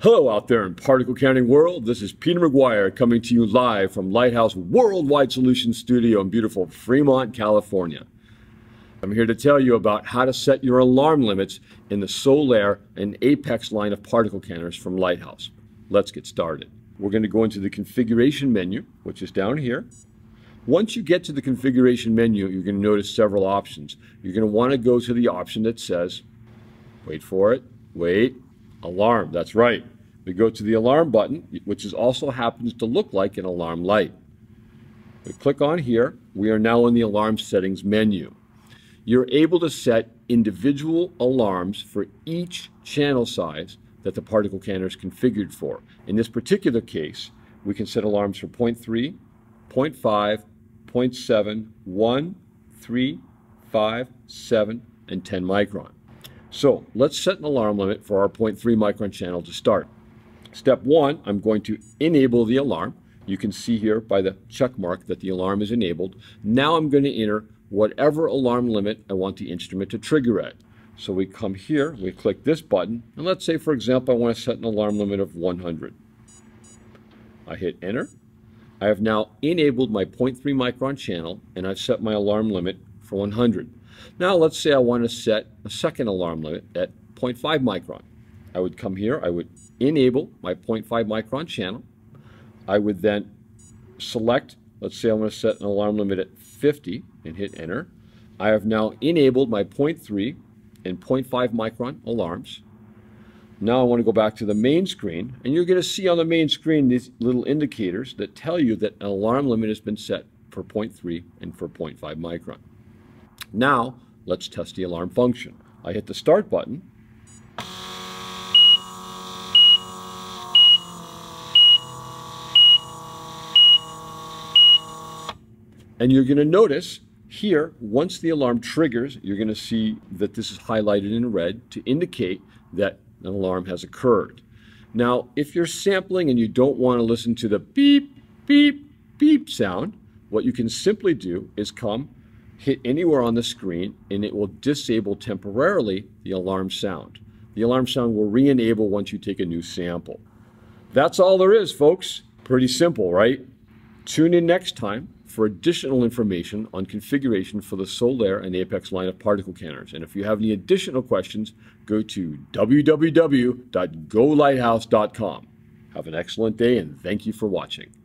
Hello out there in particle counting world, this is Peter McGuire coming to you live from Lighthouse Worldwide Solutions studio in beautiful Fremont, California. I'm here to tell you about how to set your alarm limits in the Solair and Apex line of particle counters from Lighthouse. Let's get started. We're going to go into the configuration menu, which is down here. Once you get to the configuration menu, you're going to notice several options. You're going to want to go to the option that says, wait for it, wait, alarm, that's right. We go to the alarm button, which is also happens to look like an alarm light. We click on here. We are now in the alarm settings menu. You're able to set individual alarms for each channel size that the particle counter is configured for. In this particular case, we can set alarms for 0.3, 0.5, 0.7, 1, 3, 5, 7, and 10 micron. So let's set an alarm limit for our 0.3 micron channel to start. Step one, I'm going to enable the alarm. You can see here by the check mark that the alarm is enabled. Now I'm going to enter whatever alarm limit I want the instrument to trigger at. So we come here, we click this button, and let's say, for example, I want to set an alarm limit of 100. I hit enter. I have now enabled my 0.3 micron channel, and I've set my alarm limit for 100. Now let's say I want to set a second alarm limit at 0.5 micron. I would come here, I would enable my 0.5 micron channel. I would then select, let's say I want to set an alarm limit at 50 and hit enter. I have now enabled my 0.3 and 0.5 micron alarms. Now I want to go back to the main screen, and you're going to see on the main screen these little indicators that tell you that an alarm limit has been set for 0.3 and for 0.5 micron. Now, let's test the alarm function. I hit the start button. And you're going to notice here, once the alarm triggers, you're going to see that this is highlighted in red to indicate that an alarm has occurred. Now, if you're sampling and you don't want to listen to the beep, beep, beep sound, what you can simply do is come hit anywhere on the screen, and it will disable temporarily the alarm sound. The alarm sound will re-enable once you take a new sample. That's all there is, folks. Pretty simple, right? Tune in next time for additional information on configuration for the Solair and Apex line of particle counters. And if you have any additional questions, go to www.golighthouse.com. Have an excellent day, and thank you for watching.